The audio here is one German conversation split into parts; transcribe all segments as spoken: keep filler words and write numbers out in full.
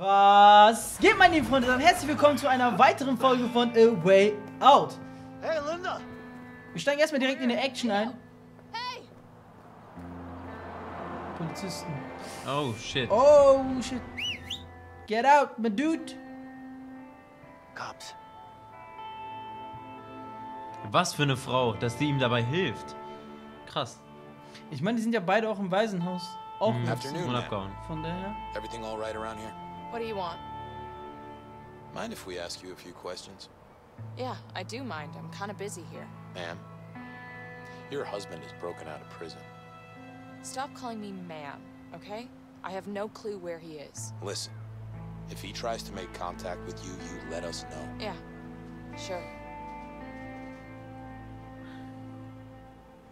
Was geht, meine lieben Freunde? Dann herzlich willkommen zu einer weiteren Folge von A Way Out. Hey, Linda! Wir steigen erstmal direkt in die Action ein. Hey! Polizisten. Oh, shit. Oh, shit. Get out, my dude. Cops. Was für eine Frau, dass die ihm dabei hilft. Krass. Ich meine, die sind ja beide auch im Waisenhaus. Auch mhm. Und abgehauen. Von daher. Everything all right around here? What do you want? Mind if we ask you a few questions? Yeah, I do mind. I'm kind of busy here. Ma'am, your husband is broken out of prison. Stop calling me ma'am, okay? I have no clue where he is. Listen, if he tries to make contact with you, you let us know. Yeah, sure.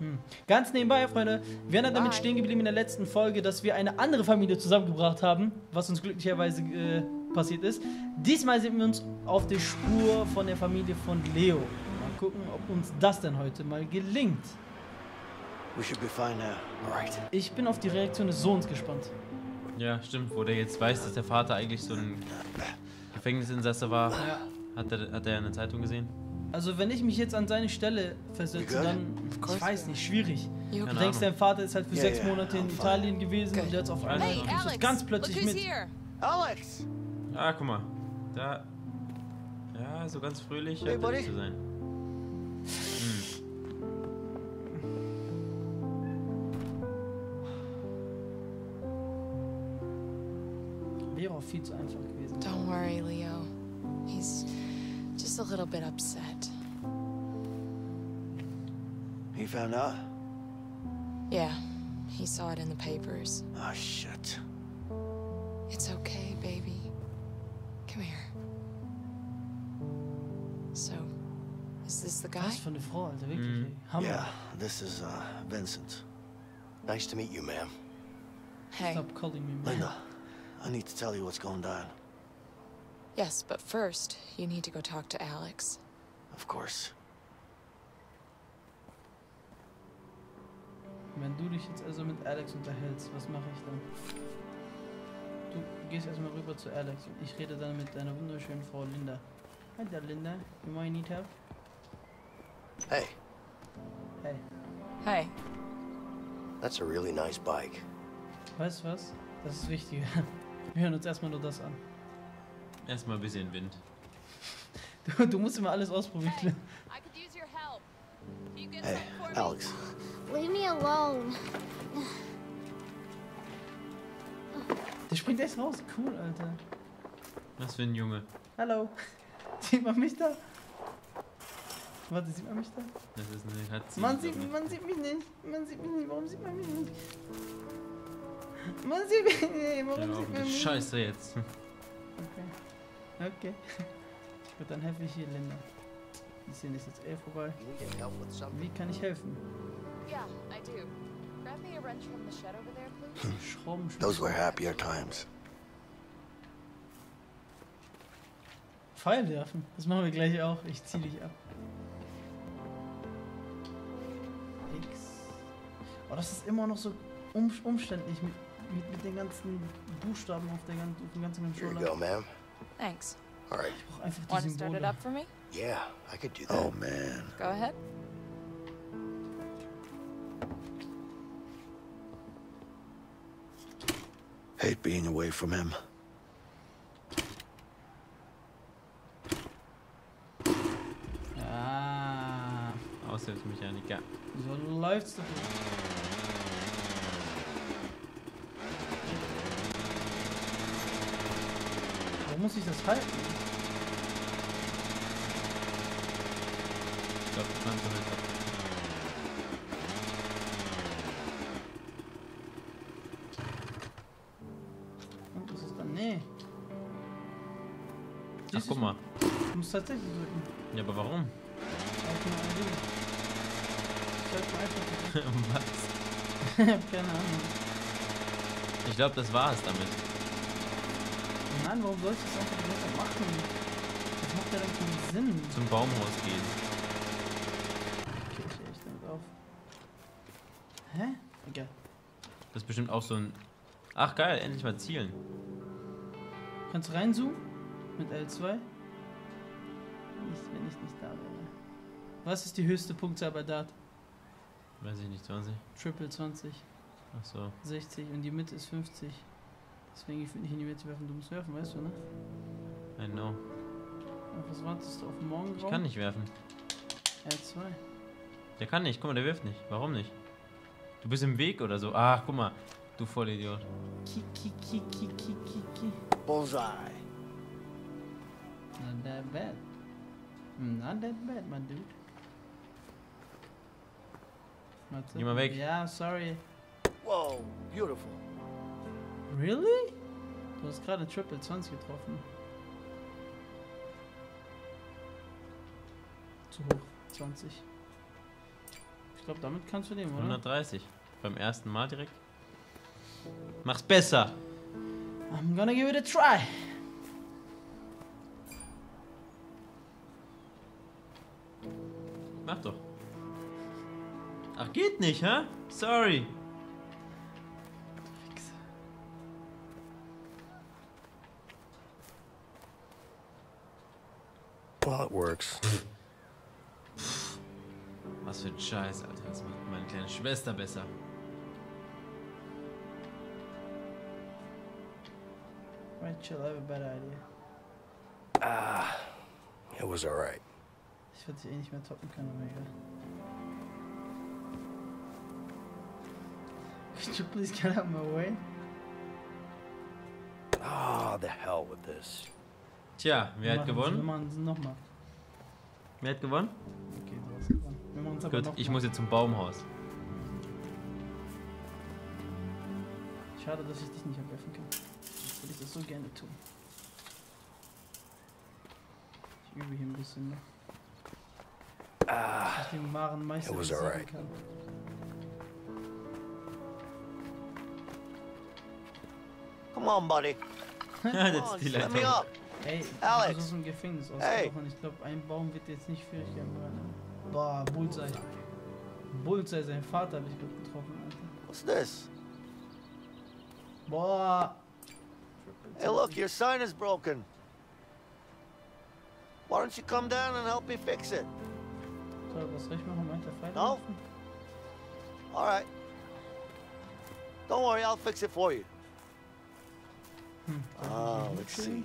Hm. Ganz nebenbei, Freunde, wir waren damit stehen geblieben in der letzten Folge, dass wir eine andere Familie zusammengebracht haben, was uns glücklicherweise äh, passiert ist. Diesmal sind wir uns auf der Spur von der Familie von Leo. Mal gucken, ob uns das denn heute mal gelingt. Ich bin auf die Reaktion des Sohns gespannt. Ja, stimmt, wo der jetzt weiß, dass der Vater eigentlich so ein Gefängnisinsasse war. Hat er, hat er eine Zeitung gesehen? Also wenn ich mich jetzt an seine Stelle versetze, dann, ich weiß nicht, schwierig. Du denkst, dein Vater ist halt für yeah, sechs Monate yeah, in Italien gewesen good. Und der hat auf einmal hey, Alex, ganz plötzlich mit. Alex! Ah, guck mal. Da. Ja, so ganz fröhlich hey, hätte zu sein. Hm. Wäre auch viel zu einfach gewesen. Don't worry, Leo. He's a little bit upset. He found out? Yeah, he saw it in the papers. Oh, shit. It's okay, baby. Come here. So, is this the guy? Was für eine Frau, Alter, wirklich. Hammer. Yeah, this is uh, Vincent. Nice to meet you, ma'am. Hey. Stop calling me ma'am. Linda, I need to tell you what's going down. Yes, but first, you need to go talk to Alex. Of course. Wenn du dich jetzt also mit Alex unterhältst, was mache ich dann? Du gehst erstmal rüber zu Alex und ich rede dann mit deiner wunderschönen Frau Linda. Hi there, Linda. You might need help? Hey. Hey. Hey. That's a really nice bike. Weißt du was? Das ist wichtig. Wir hören uns erstmal nur das an. Erstmal ein bisschen Wind. Du, du musst immer alles ausprobieren. Hey, hey Alex. Leave me alone. Der springt erst raus. Cool, Alter. Was für ein Junge. Hallo. Sieht man mich da? Warte, sieht man mich da? Das ist eine Katze. Man sieht, man sieht mich nicht. Man sieht mich nicht. Warum sieht man mich nicht? Man sieht mich nicht. Warum sieht man mich nicht? Scheiße jetzt. Okay. Okay. Gut, dann helfe ich hier, Linda. Die Szene ist jetzt eh vorbei. Wie kann ich helfen? Ja, I do. Grab me a wrench from the shed over there, please. Schraubenschlüssel. Those were happier times. Pfeil werfen. Das machen wir gleich auch. Ich zieh dich ab. X. Oh, das ist immer noch so um umständlich mit. Mit, mit den ganzen Buchstaben auf der ganzen, auf den ganzen Controller. Here you go, ma'am. Thanks. All right. Ich brauch einfach die Want to start Symbole. It up for me? Yeah, I could do that. Oh man. Go ahead. Hate being away from him. Ah. Aushilfsmechaniker. So läuft's doch. Muss ich das halten? Ich glaube, ich kann so nicht ab. Und was ist dann? Nee. Ach, guck mal. Du musst tatsächlich drücken. Ja, aber warum? Ich hab mal was? Ich hab keine Ahnung. Ich glaube, das war es damit. Nein, warum sollst du das einfach besser machen? Das macht ja dann keinen Sinn. Zum Baumhaus gehen. Okay, ich höre echt damit auf. Hä? Egal. Okay. Das ist bestimmt auch so ein... Ach geil, endlich mal zielen. Kannst du reinzoomen? Mit L zwei? Nicht, wenn ich nicht da wäre. Was ist die höchste Punktzahl bei Dart? Weiß ich nicht, zwanzig? Triple zwanzig. Ach so. sechzig und die Mitte ist fünfzig. Deswegen, ich will nicht in die Mitte werfen, du musst werfen, weißt du, ne? I know. Und was wartest du auf den Morgen? Ich kann nicht werfen. L zwei. Der kann nicht, guck mal, der wirft nicht. Warum nicht? Du bist im Weg oder so. Ach, guck mal. Du Vollidiot. Ki, ki, ki, ki, ki, ki, ki. Bullseye. Not that bad. Not that bad, my dude. Geh mal weg. Ja, sorry. Wow, beautiful. Really? Du hast gerade Triple zwanzig getroffen. Zu hoch. zwanzig. Ich glaube, damit kannst du nehmen, oder? hundertdreißig. Beim ersten Mal direkt. Mach's besser. I'm gonna give it a try. Mach doch. Ach, geht nicht, hä? Sorry. Well, it works. Was für ein Scheiß, Alter. Das macht meine kleine Schwester besser. Rachel, I have a bad idea. Ah, it was alright. Ich werde sie eh nicht mehr toppen können, aber egal. Could you please get out of my way? Ah, oh, the hell with this. Tja, wer hat gewonnen? Wir machen es nochmal. Wer hat gewonnen? Okay, du hast gewonnen. Wir machen es aber nochmal. Gut, ich muss jetzt zum Baumhaus. Schade, dass ich dich nicht abwerfen kann. Sonst würde ich das so gerne tun. Ich übe hier ein bisschen noch. Dass ich den wahren Meister besiegen kann. Come on, buddy. Ja, das ist die Leitung. Ey, Alex. Das ist ein Gefängnis ausgebrochen. Ich glaube, ein Baum wird jetzt nicht fähig werden. Boah, Bullseye. Bullseye, sein Vater habe ich gut getroffen, Alter. Was ist das? Boah. Hey, look, your sign is broken. Why don't you come down and help me fix it? So, was soll ich machen? Meint der Pfeil? No? Alright. Don't worry, I'll fix it for you. Hm. Ah, let's see.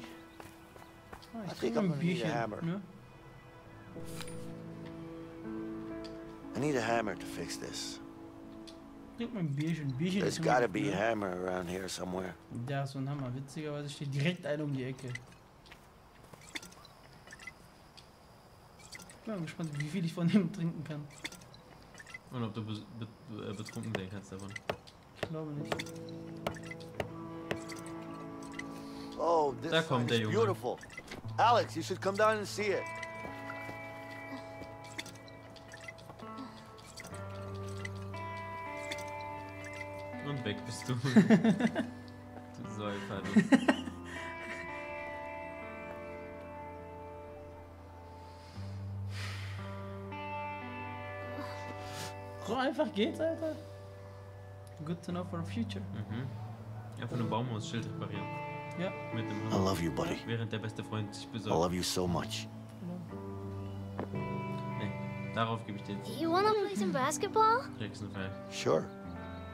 Ah, ich I think I'm gonna Bierchen, need a hammer. Ne? I need a hammer to fix this. Mein Bierchen. Bierchen There's gotta be a hammer around here somewhere. Da ist so ein Hammer. Witzigerweise steht direkt ein um die Ecke. Ich bin gespannt, wie viel ich von dem trinken kann. Und ob du be be betrunken sein kannst davon. Ich glaube nicht. Oh, this da kommt der Junge. Beautiful. Alex, you should come down and see it. Und weg bist du. Du Säufer, du. So einfach geht's, Alter. Good to know for the future. Mhm. Einfach nur Baumhausschild reparieren. Ja. Mit dem I love you, buddy. Während der beste Freund sich besorgt. I love you so much. Hey, darauf gebe ich dir jetzt. You wanna play some basketball? Sure.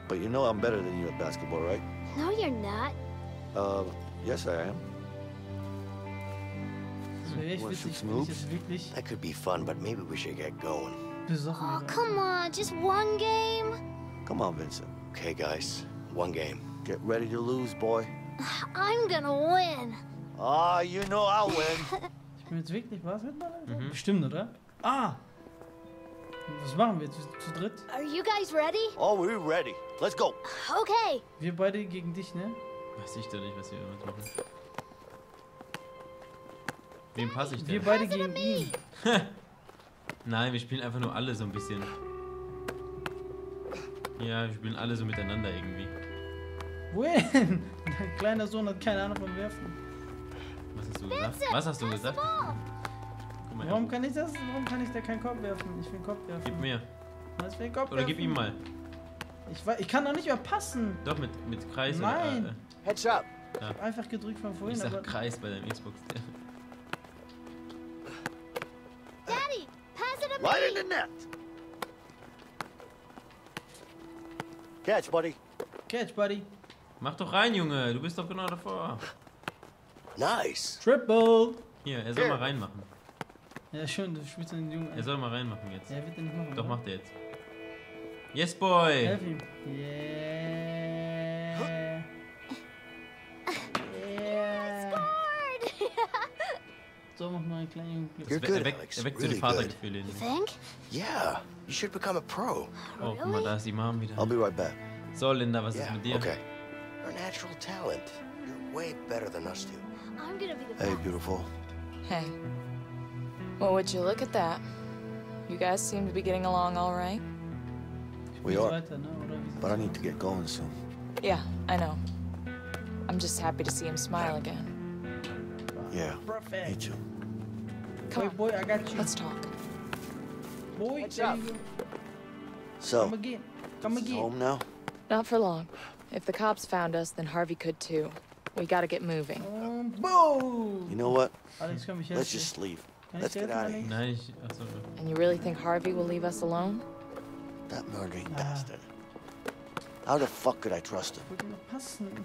But you know I'm better than you at basketball, right? No, you're not. Uh, yes, I am. Hm. Want to shoot some hoops? That could be fun, but maybe we should get going. Oh, come on, just one game? Come on, Vincent. Okay, guys, one game. Get ready to lose, boy. I'm gonna win. Ah, oh, you know I'll win. Ich bin jetzt wirklich was mit meiner? Bestimmt, oder? Ah! Was machen wir jetzt? Zu dritt? Are you guys ready? Oh, we're ready. Let's go. Okay. Wir beide gegen dich, ne? Weiß ich doch nicht, was wir immer machen. Wem passe ich denn? Wir beide gegen ihn. Nein, wir spielen einfach nur alle so ein bisschen. Ja, wir spielen alle so miteinander irgendwie. Win! Dein kleiner Sohn hat keine Ahnung vom Werfen. Was hast du gesagt? Was hast du gesagt? Guck mal, warum kann ich das? Warum kann ich da keinen Kopf werfen? Ich will einen Kopf werfen. Gib mir. Was für einen Kopf werfen? Oder gib ihm mal. Ich, ich kann doch nicht mehr passen. Doch, mit, mit Kreis. Nein. Heads up. Ja. Ich hab einfach gedrückt von vorhin. Ich sag aber Kreis bei deinem Xbox. Daddy, pass it up. Right in the net. Catch, buddy. Catch, buddy. Mach doch rein, Junge. Du bist doch genau davor. Nice. Triple. Hier, er soll Here. mal reinmachen. Ja, schön, du spielst den Jungen. Er soll mal reinmachen jetzt. Ja, er wird den nicht machen. Doch, macht er jetzt. Yes, boy. Help him. Yeah. Huh? Yeah. So, mach mal einen kleinen Jungen. You're good, Alex. Er weckt so die Vatergefühle in ihm. Yeah, you should become a pro. Oh, guck mal, da ist die Mom wieder. I'll be right back. So, Linda, was yeah, ist mit dir? Okay. You're natural talent. You're way better than us two. I'm gonna be the Hey, beautiful. Hey. Well, would you look at that? You guys seem to be getting along all right. We are, but I need to get going soon. Yeah, I know. I'm just happy to see him smile again. Yeah, me too. Come on, boy, I got you. Let's talk. Boy, what's up? So, come again. Come again. Home now? Not for long. If the cops found us, then Harvey could too. We gotta get moving. Um, boom! You know what? Let's just leave. Let's get out of here. And you really think Harvey will leave us alone? That murdering ah. bastard. How the fuck could I trust him?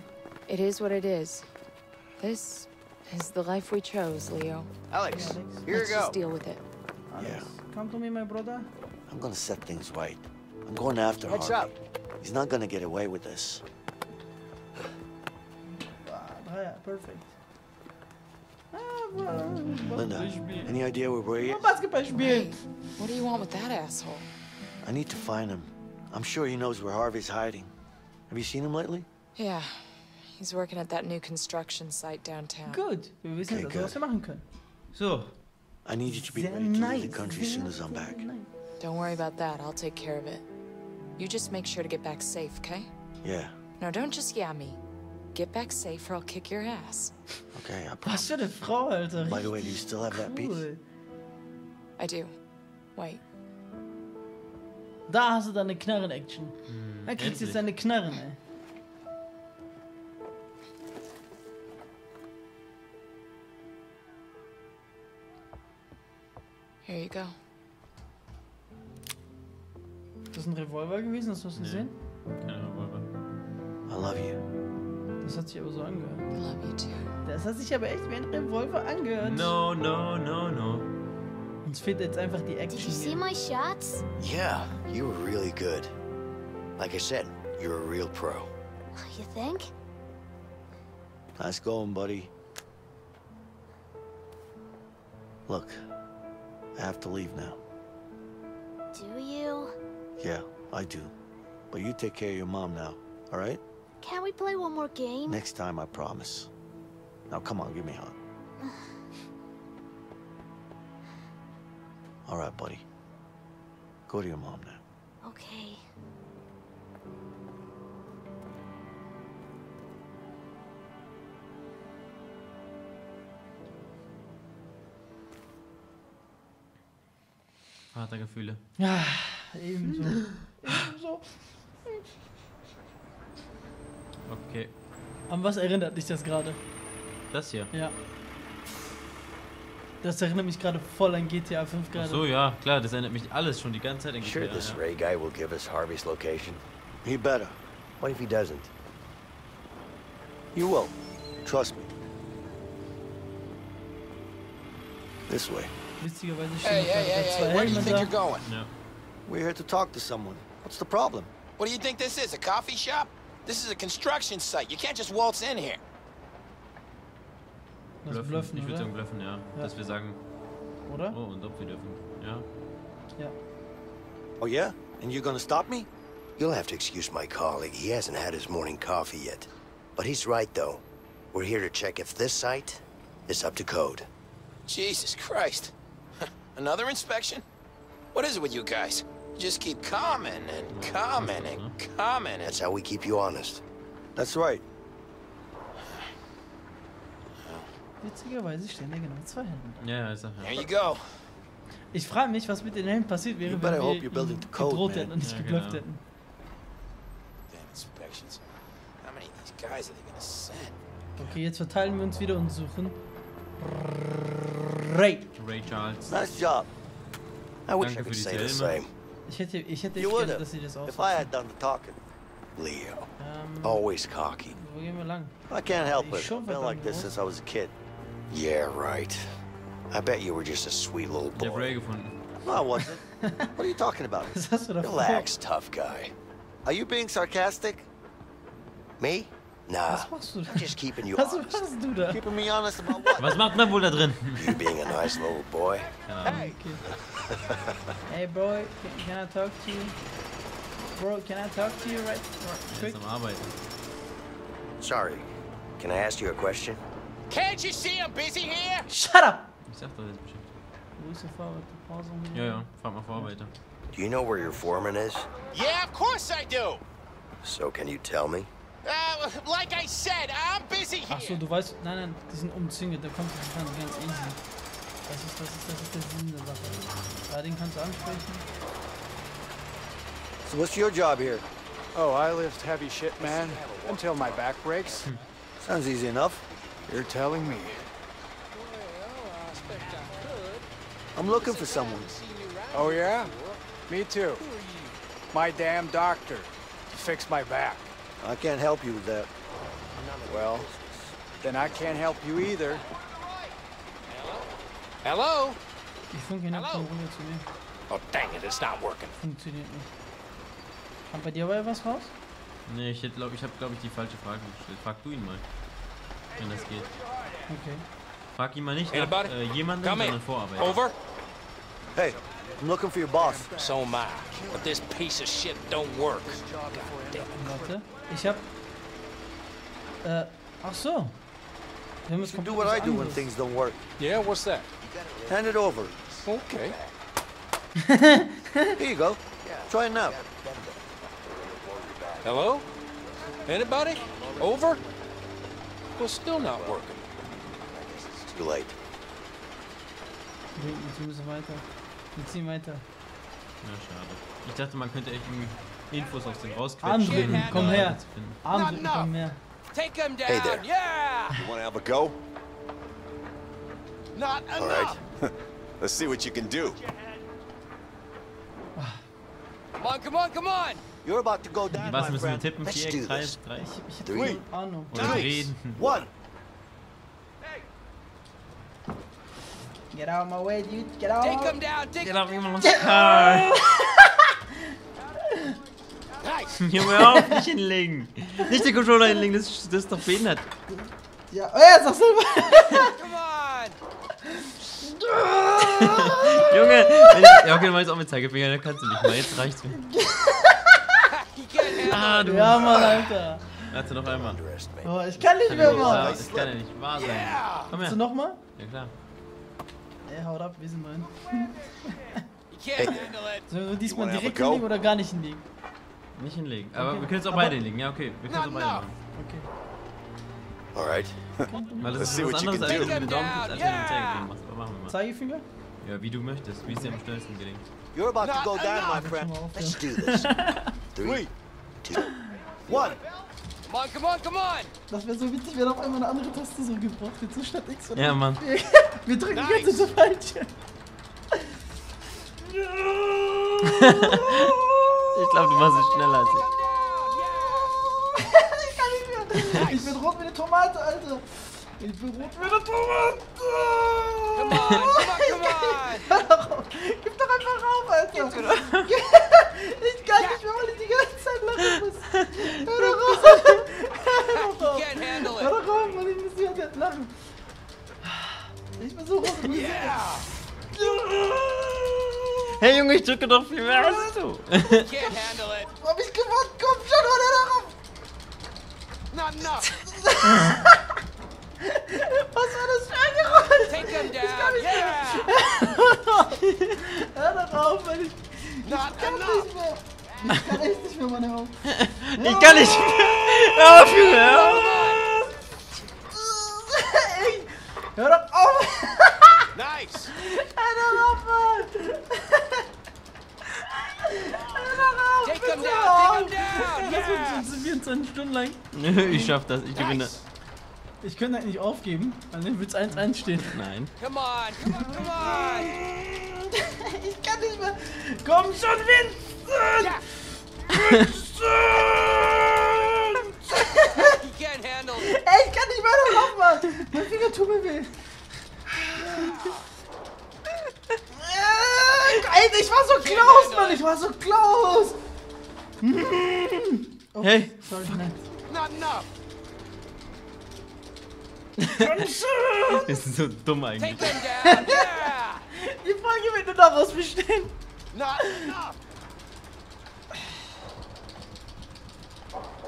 It is what it is. This is the life we chose, Leo. Alex, yeah, Alex. here Let's you go. Just deal with it. Alex, yeah. Come to me, my brother. I'm gonna set things right. I'm going after What's Harvey. Up? He's not gonna get away with this. Perfect. Linda, any idea where we're at? Ray, what do you want with that asshole? I need to find him. I'm sure he knows where Harvey's hiding. Have you seen him lately? Yeah, he's working at that new construction site downtown. Good. We wissen, okay, dass wir was machen können. So, I need you to be Sehr ready to nice. leave the country as soon as I'm back. Don't worry about that. I'll take care of it. You just make sure to get back safe, okay? Yeah. No, don't just yeah me. Get back safe or I'll kick your ass. Okay, I promise. Was für eine Frau, Alter. By the way, do you still have that piece? I do. Wait. Da hast du deine Knarren-Action. Da kriegst Endlich. jetzt deine Knarren, ey. Here you go. Ist das ein Revolver gewesen? Hast du das gesehen? Kein Revolver. I love you. Das hat sich aber so angehört. I love you too. Das hat sich aber echt wie ein Revolver angehört. No, no, no, no. Uns fehlt jetzt einfach die Action. Did you see my shots? Yeah, you were really good. Like I said, you're a real pro. You think? Nice going, buddy. Look, I have to leave now. Do you? Yeah, I do. But you take care of your mom now, all right? Can we play one more game? Next time, I promise. Now, come on, give me a hug. All right, buddy. Go to your mom now. Okay. Harte Gefühle. Ja, ebenso. ebenso. Okay. An was erinnert dich das gerade? Das hier? Ja. Das erinnert mich gerade voll an G T A fünf gerade. Ach so, ja, klar, das erinnert mich alles schon die ganze Zeit an G T A. Sure, this Ray guy will give us Harvey's location. He better. What if he doesn't? You will. Trust me. This way. Hey, hey, hey, hey, where do you think you're going? No. We're here to talk to someone. What's the problem? What do you think this is? A coffee shop? This is a construction site. You can't just waltz in here. Bluffen. Bluffen, ich würde sagen bluffen, ja. ja. Dass wir sagen, oder? Oh, und ob wir dürfen, ja. Ja. Oh yeah? And you're gonna stop me? You'll have to excuse my colleague. He hasn't had his morning coffee yet. But he's right though. We're here to check if this site is up to code. Jesus Christ. Another inspection? What is it with you guys? You just keep coming and coming and coming. That's how we keep you honest. That's right. Witzigerweise stehen da genau zwei Helden. Ja, ist ja. Ich frage mich, was mit den Helden passiert wäre, wenn wir ihn bedroht hätten und nicht geblufft hätten. Damn inspections. How many of these guys are they gonna send? Okay, jetzt verteilen wir uns wieder und suchen Ray. Ray Charles. Nice job. I wish I could say the same. Ich hätte, ich hätte echt gedacht, dass sie das auch. If I had done the talking. Leo. Um, Always cocky. Wo gehen wir lang? I can't help it. I've been like this since I was a kid. Yeah, right. I bet you were just a sweet little boy. Ich hab Ray gefunden. No, I wasn't. What are you talking about? Relax, tough guy. Are you being sarcastic? Me? Nah. I'm just keeping you honest. Keeping me honest about what? Was macht man wohl da drin? You being a nice little boy. Hey. Hey boy, can I talk to you? Bro, can I talk to you right quick? Sorry. Can I ask you a question? Can't you see I'm busy here? Shut up. Ich sag doch jetzt bestimmt. Wo ist der Vorarbeiter? Ja, ja, fahr mal Vorarbeiter. Do you know where your foreman is? Yeah, of course I do. So can you tell me? Uh, like I said, I'm busy here. Ach so, du weißt, nein, nein, die sind umzingelt, da kommt das ganz easy. Das ist, das ist, das ist der Sinn der Sache. Ja, den kannst du ansprechen. So what's your job here? Oh, I lift heavy shit, man, until my back breaks. Hm. Sounds easy enough. You're telling me. I'm looking for someone. Oh yeah? Me too. My damn doctor to fix my back. I can't help you with that. Well, then I can't help you either. Hello? Hello? Oh dang it, it's not working. Funktioniert nicht. Kommt bei dir aber was raus? Nee, ich hätte glaube ich habe glaube ich die falsche Frage gestellt. Frag du ihn mal. Wenn das geht. Okay. Frag ihn mal nicht nach äh, jemanden, sondern Vorarbeiter. Over. Hey, I'm looking for your boss. So am I. But this piece of shit don't work. Warte, ich hab... Äh, ach so. Wir müssen do what I do when things don't work. Yeah, what's that? Hand it over. Okay. Here you go. Try it now. Hello? Anybody? Over? Well, still not working. It's too late. Wir müssen weiter. Wir ziehen weiter. Na schade. Ich dachte, man könnte echt Infos aus den rausquetschen. Komm her. Arm, komm her. Take him down. Hey there. Yeah. You want to have a go? Not enough. All right. Let's see what you can do. Come on, come on, come on. You're about to go down. Was müssen wir tippen? Viereck, Kreis, Dreieck. Three. Oder reden. One. Get out of my way, dude. Get out. Take him down. Take him down. Junge, auf, nicht hinlegen. Nicht den Controller hinlegen, das, das ist doch behindert. Ja, oh ja, ist doch selber. Junge, wenn ich, ja, okay, du meinst auch mit Zeigefinger, dann kannst du nicht mal. Jetzt reicht's mir. Ah, du. Ja, Mann, Alter. Warte noch einmal. Oh, ich kann nicht mehr, Mann. Das kann ja nicht wahr sein. Komm her. Willst du nochmal? Ja, klar. Ey, haut ab, wir sind mal hin. Sollen wir diesmal direkt hinlegen oder gar nicht hinlegen? Nicht hinlegen, aber okay, wir können es auch beide hinlegen, ja okay, wir können es auch beide machen. Okay. Alright. Weil das ist was anderes, als wenn du mit dem Daumen als wenn du mit dem Zeigefinger machst, aber machen wir mal. Zeigefinger? Ja, wie du möchtest, wie es dir am schnellsten gelingt. You're about to go down, my friend. Let's do this. Three, two, one. Come on, come on, come on! Das wäre so witzig, wenn auf einmal eine andere Taste so gebraucht wird, so statt X oder. Ja, Mann. Wir drücken nice. Jetzt so falsch. Ich glaube, du machst es schneller als ich. Ich kann nicht mehr. Ich bin rot wie eine Tomate, Alter. Ich bin rot wie eine Tomate. Come on, come on, come on. Gib doch einfach auf, Alter. Ich kann nicht mehr, weil ich die ganze Zeit lachen muss. Hör doch auf. Hör doch auf, weil ich muss die ganze Zeit lachen. Ich bin so rot. Hey Junge, ich drücke doch viel mehr als du. Ich kann handle it. Hab ich gewonnen? Komm schon, oder darauf? Na, na. Was war das für ein Geräusch? Take him down. Ich kann nicht mehr. Hör doch auf, weil ich... Ich kann nicht mehr. Ich kann echt nicht mehr, Mann, hör auf. Ich kann nicht mehr. Hör auf, Junge, hör auf. Hör doch auf. Nice. Hör doch auf, Mann. Take him down, take him down! Yeah. Das wird vierundzwanzig Stunden lang. Ich schaff das, ich gewinne. Ich könnte halt nicht aufgeben, also dann wird es eins eins stehen. Nein. Come on, come on, come on! Ich kann nicht mehr. Komm schon, Vincent! Ja. Vincent! He can't handle it. Ey, ich kann nicht mehr drauf machen! Mein Finger tut mir weh. Alter, ich war so close, Mann! Ich war so close! Oh, hey! Sorry, nein. Not enough! Wir sind so dumm eigentlich. Yeah. Die Folge wird nur daraus bestehen.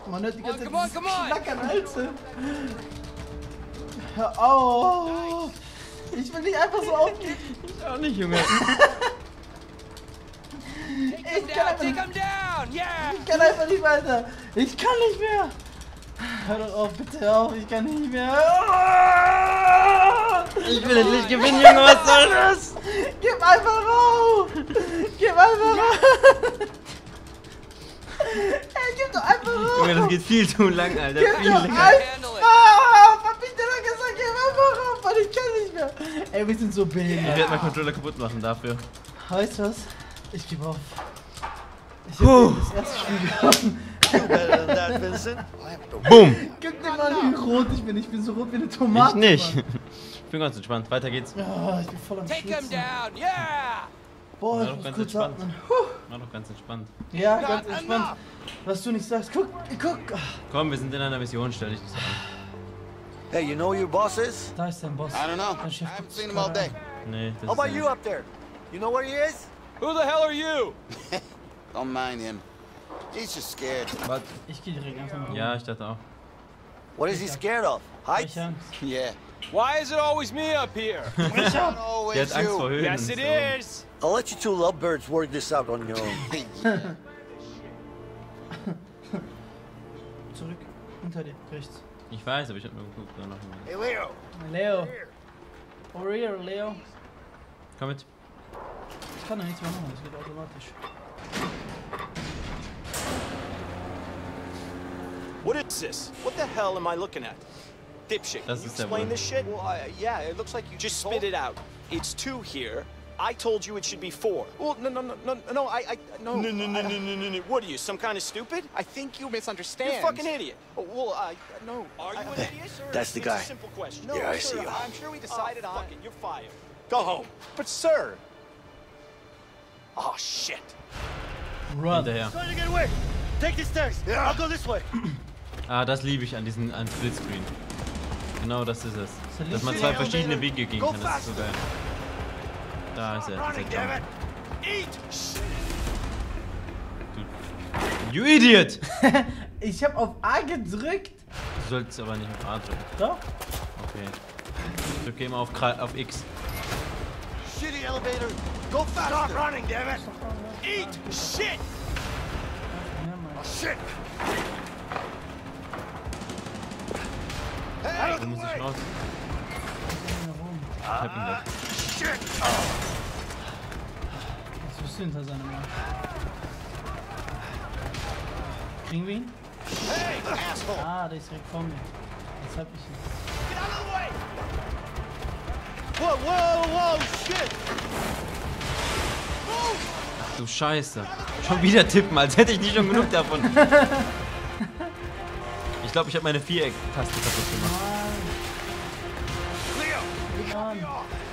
Man hört die ganze Zeit dieses Knackern, Alter. Hör auf. Ich will nicht einfach so aufgeben. Ich auch nicht, Junge. Ich kann einfach nicht, ich kann einfach nicht weiter. Ich kann nicht mehr. Hör doch auf, bitte hör auf, ich kann nicht mehr. Ich will endlich gewinnen, Junge, was soll das? Gib einfach rauf! Gib einfach rauf! Ey, gib doch einfach rauf! Junge, das geht viel zu lang, Alter. Gib viel doch länger. Ah, hab ich dir doch gesagt, gib einfach rauf, weil ich kann nicht mehr. Ey, wir sind so behindert. Ich werde meinen Controller kaputt machen dafür. Weißt du was? Ich gebe auf. Ich hab das erste Spiel gewonnen. Boom! Gib mir mal, wie rot ich bin. Ich bin so rot wie eine Tomate. Ich nicht. Mann. Ich bin ganz entspannt. Weiter geht's. Ja, ich bin voll am Schwitzen. Take him down. Yeah. Boah, ich bin kurz atmen. War doch ganz entspannt. Ja, ganz Not entspannt. Enough. Was du nicht sagst. Guck, guck. Komm, wir sind in einer Mission. Stell dich das an. Hey, you know your boss is? Da ist dein Boss. I don't know. I haven't seen him all day. Nee, das How about you up there? You know where he is? Who the hell are you? Don't mind him. He's just scared. But ich gehe direkt einfach mal. Ja, ich dachte auch. What is he scared of? Heights? Yeah. Why is it always me up here? It's not always you. Yes, it is. I'll let you two lovebirds work this out on your own. Zurück hinter dir, rechts. Ich weiß, aber ich hab nur geguckt. Noch mal. Hey Leo. Leo. Over here, Leo. Komm mit. Ich kann da nichts mehr machen, das geht automatisch. What is this? What the hell am I looking at? Dipshit, can you explain this shit? Well, uh, yeah, it looks like you just spit it out. It's two here. I told you it should be four. Well, no, no, no, no, no, I, I, no. No, no, no, no, no, no, no. What are you, some kind of stupid? I think you misunderstand. You're a fucking idiot. Oh, well, I, no. Are you an idiot, sir? That's the guy. It's a simple question. No, yeah, I see you. I'm sure we decided on it. You're fired. Go home. But, sir. Oh, shit. Run there. Trying to get away. Take the stairs. I'll go this way. Ah, das liebe ich an diesem an Splitscreen. Genau das ist es. Dass man zwei verschiedene Wege gehen kann, das ist so geil. Da ist er. Ist er du, you idiot! Ich hab auf A gedrückt! Du solltest aber nicht auf A drücken. Doch? Okay. Ich drücke immer auf, auf X. Shitty elevator! Go fast! Stop running, dammit! Eat shit! Oh shit! Da muss ich raus. Ich hab ihn da. Was bist du hinter seinem Mann? Kriegen wir ihn? Ah, der ist direkt vor mir. Jetzt hab ich ihn. Wow, wow, wow, shit! Du Scheiße. Schon wieder tippen, als hätte ich nicht schon genug davon. Ich glaube, ich habe meine Viereck-Taste kaputt gemacht. Leo!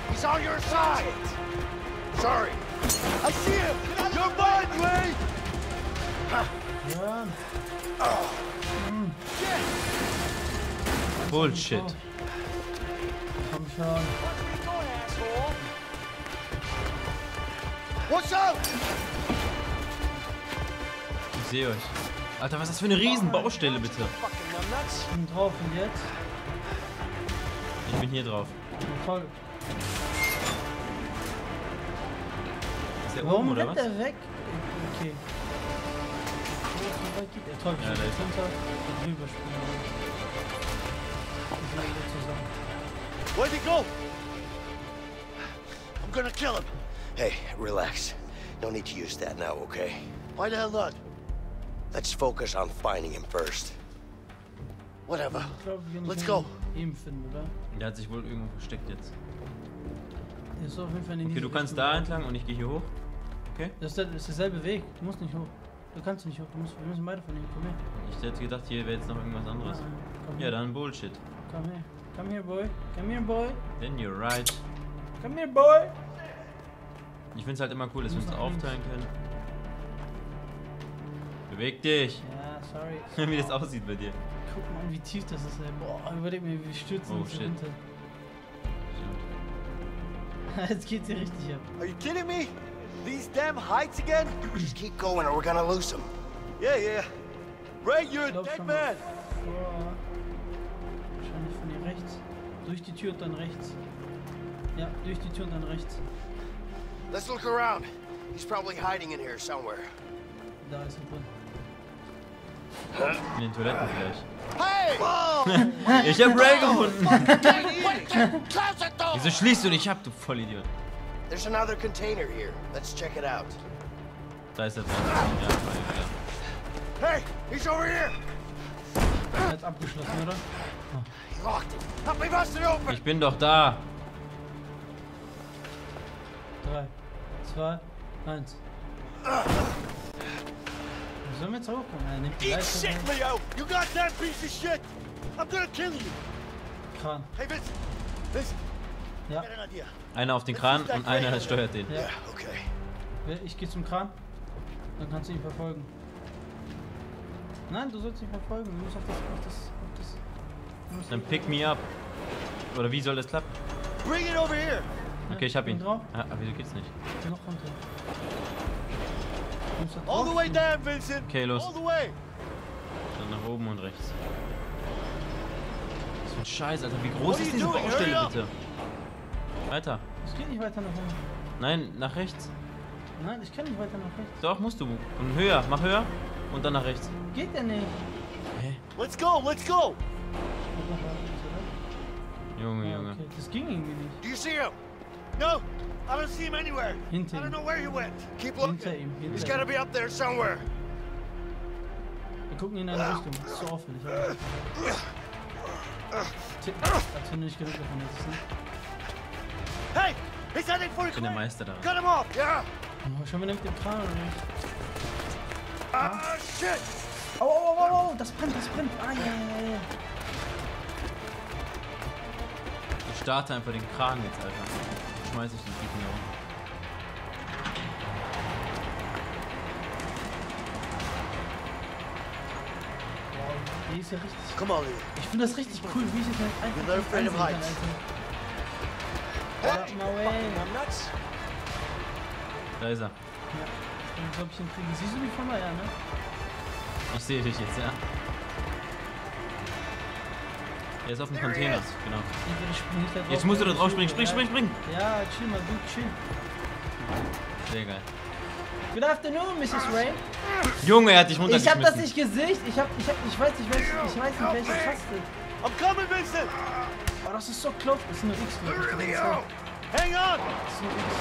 He's on your side! Sorry! I see him! You're mine, Ray! Ja. Oh. Mm. Yeah. Bullshit. Komm schon. What's up? Ich sehe euch. Alter, was ist das für eine riesen Baustelle, bitte? Ich bin drauf und jetzt? Ich bin hier drauf. Toll. Ist der oben oder was? Warum rennt der weg? Okay. Ja, toll, ich bin runter. Ich bin rüberspringen. Where'd he go? I'm gonna kill him. Hey, relax. No need to use that now, okay? Why the hell not? Let's focus on finding him first. Whatever. Let's go. finden, oder? Der hat sich wohl irgendwo versteckt jetzt. Der ist auf jeden Fall in okay, du kannst da entlang und ich gehe hier hoch. Okay. Das ist, der, das ist derselbe Weg. Du musst nicht hoch. Du kannst nicht hoch. Du musst, wir müssen beide von ihm. Komm her. Ich hätte gedacht, hier wäre jetzt noch irgendwas anderes. Nein, nein, ja, dann Bullshit. Komm her. Komm her, Boy. Komm her, Boy. Then you're right. Komm her, Boy. Ich finde es halt immer cool, dass wir uns aufteilen können. Beweg dich. Ja, sorry. Wie das aussieht bei dir. Guck mal, wie tief das ist, ey. Boah, überleg mir, wir stürzen uns hier runter. Jetzt geht's hier richtig ab. Are you kidding me? These damn heights again? Just keep going or we're gonna lose them. Yeah, yeah. Ray, you're a dead man. Boah. Wahrscheinlich von hier rechts. Durch die Tür und dann rechts. Ja, durch die Tür und dann rechts. Let's look around. He's probably hiding in here somewhere. Da ist ein Bund. In den Toiletten gleich. Hey! Wow. Ich hab Ray gefunden! Wieso schließt du dich ab, du Vollidiot? There's another container here. Let's check it out. Da ist er drin. Ja, hey, he's over here! Er hat's abgeschlossen, oder? Oh. Ich bin doch da! drei, zwei, eins. Sollen wir jetzt hochkommen? Eat shit, Leo! You got that piece of shit! I'm gonna kill you! Kran. Hey, Vincent! Vincent! Ja. Einer auf den Kran und einer steuert den. Ja, okay. Ich gehe zum Kran. Dann kannst du ihn verfolgen. Nein, du sollst ihn verfolgen. Du musst auf das... Auf das, auf das dann pick me up. Oder wie soll das klappen? Bring it over here! Okay, ich hab ihn. Ah, wieso geht's nicht? Noch runter. All the way down, Vincent! Okay, los. Dann nach oben und rechts. Was für ein Scheiß, Alter. Wie groß ist diese Baustelle, bitte? Weiter. Es geht nicht weiter nach oben. Nein, nach rechts. Nein, ich kann nicht weiter nach rechts. Doch, musst du. Und höher, mach höher. Und dann nach rechts. Geht ja nicht. Hä? Let's go, let's go! Junge, Junge. Okay, das ging irgendwie nicht. Do you see him? No! I don't see him anywhere. Hinter I don't know where he went. Keep looking. Hinter ihm, hinter He's got to be up there somewhere. Wir gucken in eine Richtung. Das ist so auffällig. Als wenn du nicht genug davon hättest, ne? Hey! He's heading for you! Ich bin der Meister da. Cut him off! Yeah! Oh, schon wieder mit dem Kran, oder nicht? Ah, shit! Oh, oh, oh, oh, oh! Das brennt, das brennt! Ah, ja, ja, ja. Ich starte einfach den Kran jetzt, Alter. Schmeiß ich den Typen hier um. Ist ja richtig. Komm mal, Leo. Ich finde das richtig cool, wie ich jetzt einfach nicht ansehen kann, Alter. Da ist er. Ja. Dann glaub ich den kriegen. Siehst du mich von da, ja, ne? Ich sehe dich jetzt, ja. Er ist auf dem Container, genau. Jetzt musst du da drauf springen. Spring, spring, spring! Ja, chill mal, gut, chill. Sehr geil. Good afternoon, Missus Ray. Junge, er hat dich runtergeschmissen. Ich hab das nicht gesehen. Ich hab, ich hab, ich weiß nicht, welche, ich weiß nicht, welche Taste. I'm coming, Vincent! Oh, das ist so close. Das ist nur X, glaube ich. Hang on! Das ist nur X.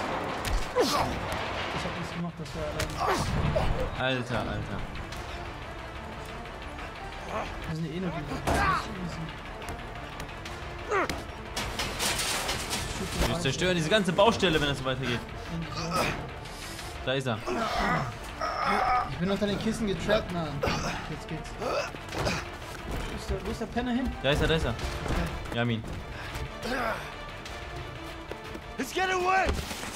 Ich hab nichts gemacht, das war allein. Alter, Alter. Das ist eine Energie. Wir zerstören diese ganze Baustelle, wenn es so weitergeht. Da ist er. Ich bin unter den Kissen getrappt, Mann. Jetzt geht's. Wo ist der, wo ist der Penner hin? Da ist er, da ist er. Okay. Yamin. Let's get away!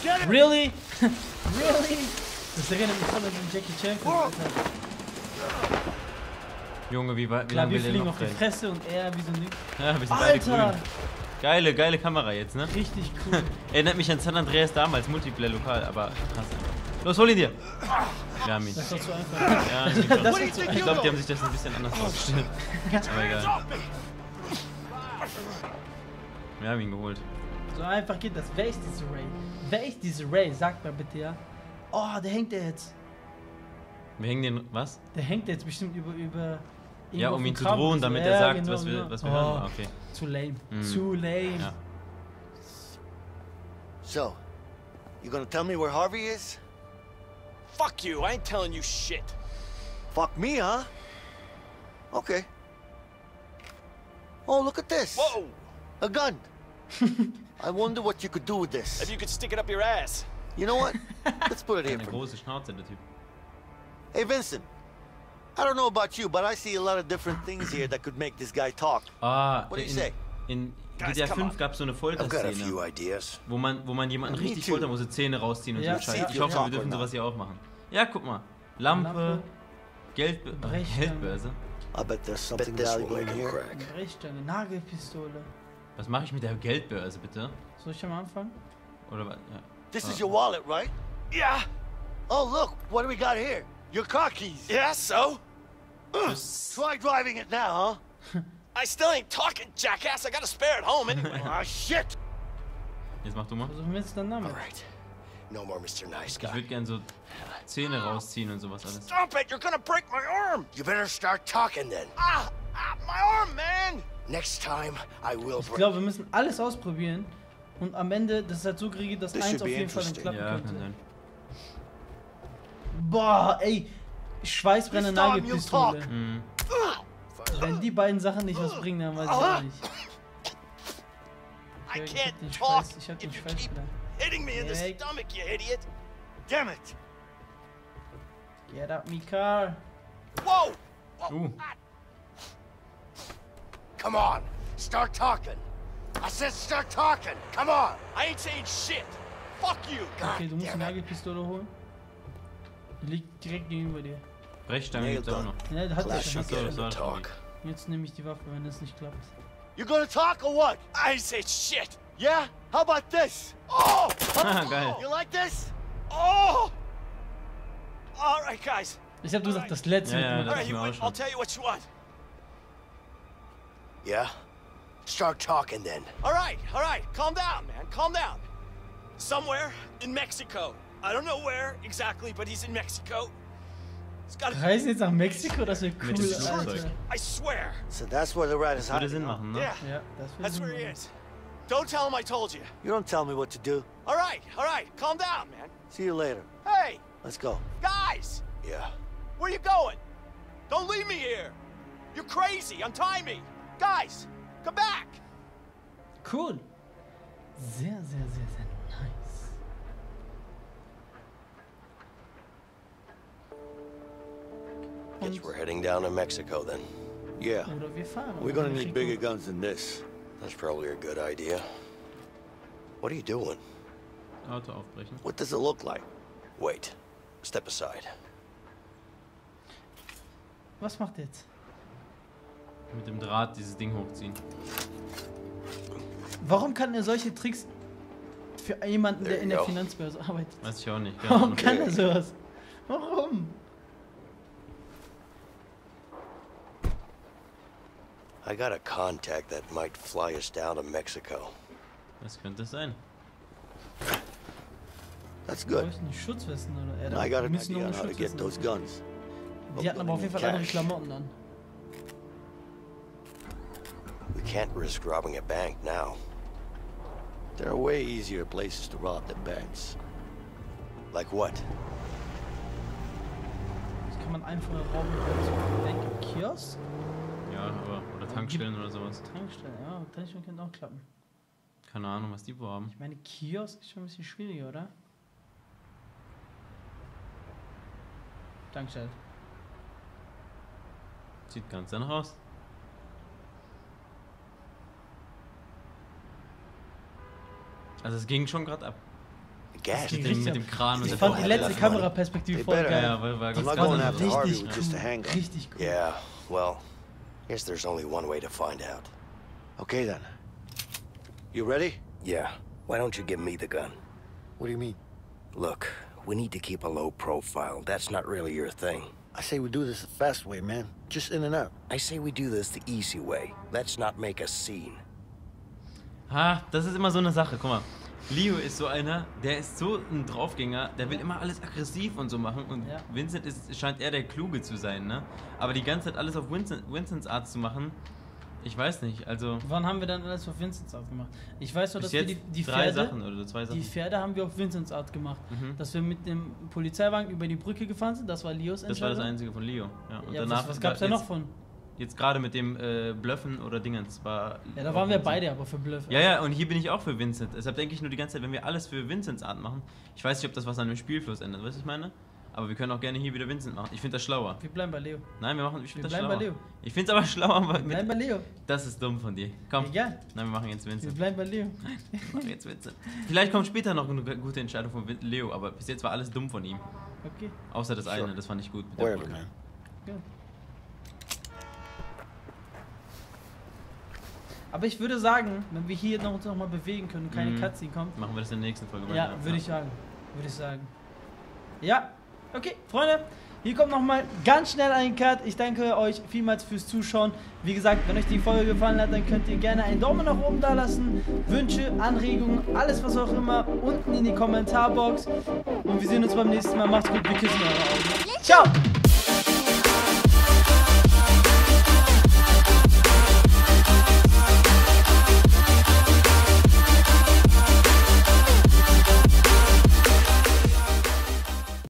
Get it! Really? Really? Das erinnert mich voll an den Jackie Chan. Junge, wie weit? Wie lange will der noch? Wir fliegen auf die Fresse und er wie so nix. Ja, wir sind beide grün. Geile, geile Kamera jetzt, ne? Richtig cool. Erinnert mich an San Andreas damals, Multiplayer-Lokal, aber krass einfach. Los, hol ihn dir! Wir haben ihn. Das war zu einfach. Ja, das das war zu einfach. Ich glaube, die haben sich das ein bisschen anders vorgestellt. Aber egal. Wir haben ihn geholt. So einfach geht das. Wer ist diese Ray? Wer ist diese Ray? Sagt mal bitte, ja. Oh, der hängt jetzt. Wir hängen den, was? Der hängt jetzt bestimmt über, über... Ja, um ihn zu drohen, damit er sagt, was wir, was wir hören. Okay. Too lame. Mm. Too lame. Ja. So, you gonna tell me where Harvey is? Fuck you, I ain't telling you shit. Fuck me, huh? Okay. Oh, look at this. Whoa! A gun. I wonder what you could do with this. If you could stick it up your ass. You know what? Let's put it here for große Schnauze, der Typ. Hey, Vincent. I don't know about you, but I see a lot of different things here that could make this guy talk. Ah, what do you say? In G T A fünf gab es so eine Folterszene, wo man, wo man jemanden richtig foltern muss, Zähne rausziehen und yeah. so Scheiße. Ich hoffe, wir dürfen sowas hier auch machen. Ja, guck mal. Lampe, Lampe. Geld, äh, Geldbörse. I bet there's something valuable in here. Eine Nagelpistole. Was mache ich mit der Geldbörse, bitte? Soll ich am Anfang? Oder was? Ja. This is your wallet, right? Yeah. Oh, look, what do we got here? Your car keys. Yeah, so? Uh, try driving it now, huh? I still ain't talking, jackass. I got a spare at home anyway. Ah, shit. Jetzt mach du mal. Versuchen wir jetzt dann damit. Alright. No more Mister Nice Guy. Ich würde gerne so Zähne rausziehen und sowas alles. Stop it! You're gonna break my arm. You better start talking then. Ah, ah my arm, man. Next time I will. Ich glaube, wir müssen alles ausprobieren und am Ende das ist halt so kriege, dass eins auf jeden Fall dann klappen ja, könnte. Kann Boah, ey, Schweißbrenner, Nagelpistole. Mhm. Wenn die beiden Sachen nicht was bringen, dann weiß ich auch nicht. Ich hab den Schweiß, ich hab den Schweiß wieder. Hitting me in the stomach, you idiot! Damn it! Get up, me car! Whoa! Uh. Come on, start talking. I said start talking. Come on! I ain't saying shit. Fuck you! Okay, du musst eine Nagelpistole holen. Die liegt direkt gegenüber dir. Brechstange gibt's auch noch. Ja, da hat sich schon so. Jetzt nehme ich die Waffe, wenn das nicht klappt. You gonna talk or what? I ain't saying shit. Yeah? How about this? Oh! Geil. You like this? Oh! All right, guys. Ich hab gesagt, das letzte mit mir. Alright, I'll tell you what you want. Yeah? Start talking then. All right, all right. Calm down, man. Calm down. Somewhere in Mexico. I don't know where exactly, but he's in Mexico. Reisen jetzt nach Mexiko, das wird cool. I swear. So that's where the rat is hiding. Das würde Sinn machen, ne? Yeah. That's where he is. Don't tell him I told you. You don't tell me what to do. All right, all right, calm down, man. See you later. Hey, let's go, guys. Yeah. Where you going? Don't leave me here. You're crazy. Untie me, guys. Come back. Cool. Sehr, sehr, sehr, sehr nice. I guess we're heading down to Mexico then. Yeah. We're gonna need bigger guns than this. That's probably a good idea. What are you doing? Auto aufbrechen. What does it look like? Wait. Step aside. Was macht jetzt? Mit dem Draht dieses Ding hochziehen. Warum kann er solche Tricks für jemanden, der in der Finanzbörse arbeitet? Weiß ich auch nicht. Warum kann er sowas? Warum? I got a contact that might fly us down to Mexico. Was könnte das sein? That's good. I got an idea how to get those guns. Die hatten aber auf jeden Fall andere Klamotten an. We can't risk robbing a bank now. There are way easier places to rob than banks. Like what? Das kann man einfach rauben können. Bank im Kiosk? Ja, aber. Tankstellen oder sowas. Tankstellen, ja, Tankstellen können auch klappen. Keine Ahnung, was die haben. Ich meine, Kiosk ist schon ein bisschen schwieriger, oder? Tankstellen. Sieht ganz danach aus. Also es ging schon gerade ab. Gas mit dem, mit dem Kran und so. Ich fand die letzte Kameraperspektive voll geil. Ja, weil war ganz richtig gut. Richtig gut. Ja, well. Guess there's only one way to find out. Okay then. You ready? Yeah. Why don't you give me the gun? What do you mean? Look, we need to keep a low profile. That's not really your thing. I say we do this the fast way, man. Just in and out. I say we do this the easy way. Let's not make a scene. Ha, das ist immer so eine Sache. Guck mal. Leo ist so einer, der ist so ein Draufgänger, der will immer alles aggressiv und so machen und ja. Vincent ist, scheint eher der Kluge zu sein, ne? Aber die ganze Zeit alles auf Vincent, Vincents Art zu machen, ich weiß nicht, also... Wann haben wir dann alles auf Vincents Art gemacht? Ich weiß nur, dass wir die, die drei Pferde... Sachen oder zwei Sachen. Die Pferde haben wir auf Vincents Art gemacht. Mhm. Dass wir mit dem Polizeiwagen über die Brücke gefahren sind, das war Leos Entscheidung. Das war das einzige von Leo, ja. Und ja, danach was, was gab's da noch von? jetzt gerade mit dem äh, Blöffen oder Dingens war. Ja, da waren wir beide aber für Bluff. Ja, ja, und hier bin ich auch für Vincent. Deshalb denke ich nur die ganze Zeit, wenn wir alles für Vincents Art machen, ich weiß nicht, ob das was an dem Spielfluss ändert, weißt du, was ich meine? Aber wir können auch gerne hier wieder Vincent machen. Ich finde das schlauer. Wir bleiben bei Leo. Nein, wir machen. Ich finde das schlauer. Bei Leo. Ich finde es aber schlauer. Wir bleiben bei Leo. Das ist dumm von dir. Komm. Egal. Nein, wir machen jetzt Vincent. Wir bleiben bei Leo. Nein, wir machen jetzt Vincent. Vielleicht kommt später noch eine gute Entscheidung von Leo, aber bis jetzt war alles dumm von ihm. Okay. Außer das eine, das fand ich gut. Mit der Brücke. Okay. Aber ich würde sagen, wenn wir hier noch uns noch mal bewegen können und keine mhm. Cutscene kommt, machen wir das in der nächsten Folge. Ja, würde ich sagen. Würde ich sagen. Ja. Okay, Freunde, hier kommt nochmal ganz schnell ein Cut. Ich danke euch vielmals fürs Zuschauen. Wie gesagt, wenn euch die Folge gefallen hat, dann könnt ihr gerne einen Daumen nach oben da lassen. Wünsche, Anregungen, alles was auch immer, unten in die Kommentarbox. Und wir sehen uns beim nächsten Mal. Macht's gut, wir küssen eure Augen. Ciao!